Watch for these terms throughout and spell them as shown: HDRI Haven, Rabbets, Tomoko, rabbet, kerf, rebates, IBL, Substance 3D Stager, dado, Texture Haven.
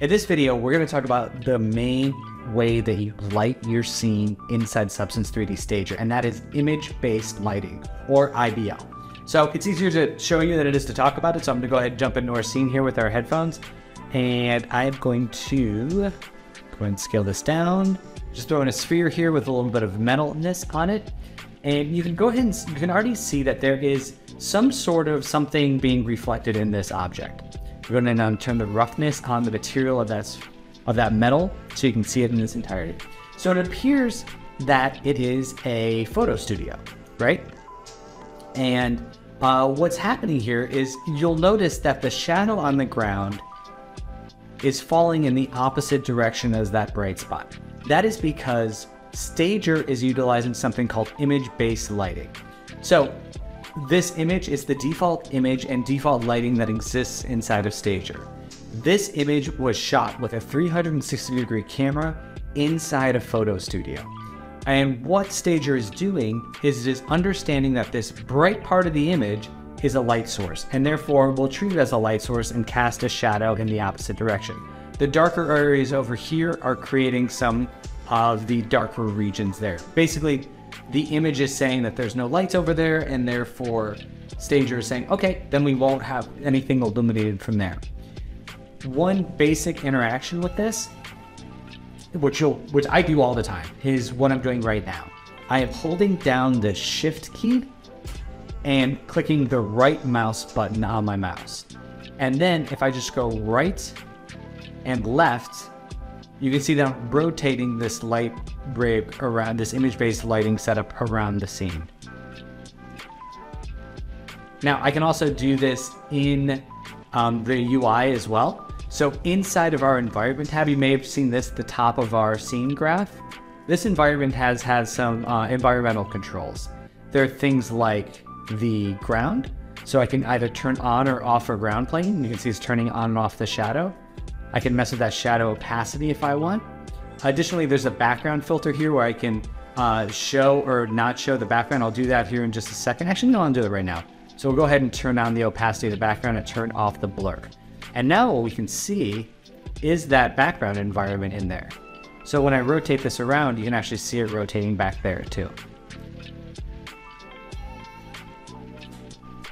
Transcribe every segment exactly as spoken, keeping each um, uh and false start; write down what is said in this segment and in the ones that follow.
In this video, we're going to talk about the main way that you light your scene inside Substance three D Stager, and that is image-based lighting, or I B L. So it's easier to show you than it is to talk about it, so I'm going to go ahead and jump into our scene here with our headphones, and I'm going to go ahead and scale this down. Just throw in a sphere here with a little bit of metalness on it, and you can go ahead and you can already see that there is some sort of something being reflected in this object. We're going to now turn the roughness on the material of that, of that metal so you can see it in its entirety. So it appears that it is a photo studio, right? And uh, what's happening here is you'll notice that the shadow on the ground is falling in the opposite direction as that bright spot. That is because Stager is utilizing something called image-based lighting. So this image is the default image and default lighting that exists inside of Stager. This image was shot with a three hundred sixty degree camera inside a photo studio. And what Stager is doing is it is understanding that this bright part of the image is a light source, and therefore we'll treat it as a light source and cast a shadow in the opposite direction. The darker areas over here are creating some of the darker regions there. Basically, the image is saying that there's no lights over there, and therefore Stager is saying, okay, then we won't have anything illuminated from there. One basic interaction with this, which, you'll, which I do all the time, is what I'm doing right now. I am holding down the shift key and clicking the right mouse button on my mouse. And then if I just go right and left, you can see that I'm rotating this light rig around, this image-based lighting setup around the scene. Now, I can also do this in um, the U I as well. So inside of our environment tab, you may have seen this, the top of our scene graph. This environment has, has some uh, environmental controls. There are things like the ground. So I can either turn on or off a ground plane. You can see it's turning on and off the shadow. I can mess with that shadow opacity if I want. Additionally, there's a background filter here where I can uh, show or not show the background. I'll do that here in just a second. Actually, no, I'll do it right now. So we'll go ahead and turn on the opacity of the background and turn off the blur. And now what we can see is that background environment in there. So when I rotate this around, you can actually see it rotating back there too.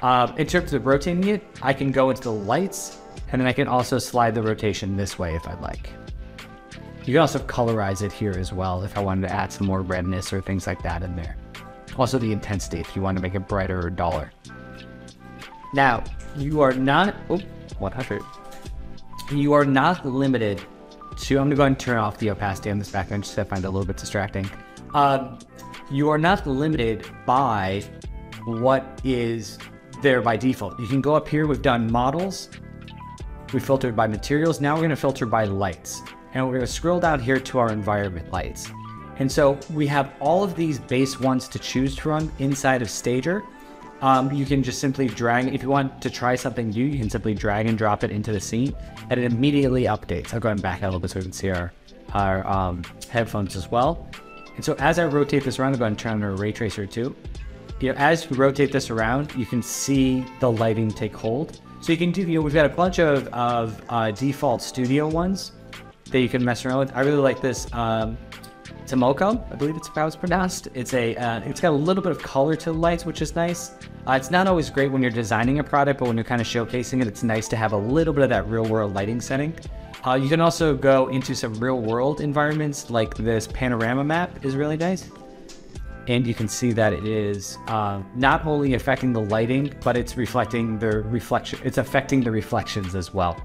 Uh, in terms of rotating it, I can go into the lights, and then I can also slide the rotation this way if I'd like. You can also colorize it here as well if I wanted to add some more redness or things like that in there. Also the intensity if you want to make it brighter or duller. Now, you are not, oh, one hundred. You are not limited to, I'm going to go ahead and turn off the opacity on this background just so I find it a little bit distracting. Um, you are not limited by what is there by default. You can go up here, we've done models, we filtered by materials. Now we're going to filter by lights, and we're going to scroll down here to our environment lights. And so we have all of these base ones to choose from inside of Stager. Um, you can just simply drag, if you want to try something new, you can simply drag and drop it into the scene and it immediately updates. I'll go ahead and back out a little bit so we can see our, our um, headphones as well. And so as I rotate this around, I'll go ahead and turn on our ray tracer too. You know, as we rotate this around, you can see the lighting take hold. So you can do, you know, we've got a bunch of, of uh, default studio ones that you can mess around with. I really like this um, Tomoko, I believe it's how it's pronounced. It's a, uh, it's got a little bit of color to the lights, which is nice. Uh, it's not always great when you're designing a product, but when you're kind of showcasing it, it's nice to have a little bit of that real world lighting setting. Uh, you can also go into some real world environments, like this panorama map is really nice. And you can see that it is uh, not only affecting the lighting, but it's reflecting the reflection. It's affecting the reflections as well.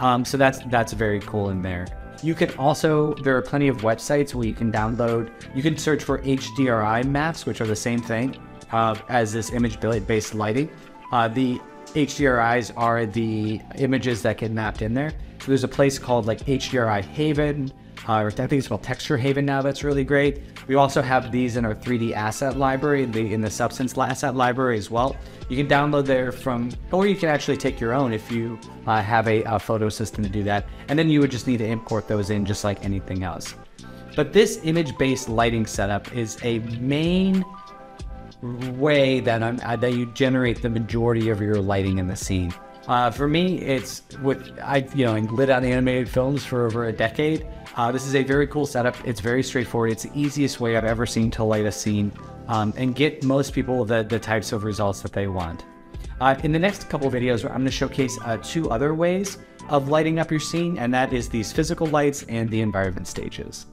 Um, so that's that's very cool in there. You can also, there are plenty of websites where you can download. You can search for H D R I maps, which are the same thing uh, as this image-based lighting. Uh, the H D R Is are the images that get mapped in there. So there's a place called like H D R I Haven. Uh, I think it's called Texture Haven now, that's really great. We also have these in our three D asset library, in the, in the Substance asset library as well. You can download there from, or you can actually take your own if you uh, have a, a photo system to do that. And then you would just need to import those in just like anything else. But this image-based lighting setup is a main way that, I'm, uh, that you generate the majority of your lighting in the scene. Uh, for me, it's what I, you know, I lit out animated films for over a decade. Uh, this is a very cool setup. It's very straightforward. It's the easiest way I've ever seen to light a scene um, and get most people the, the types of results that they want. Uh, in the next couple of videos, I'm going to showcase uh, two other ways of lighting up your scene, and that is these physical lights and the environment stages.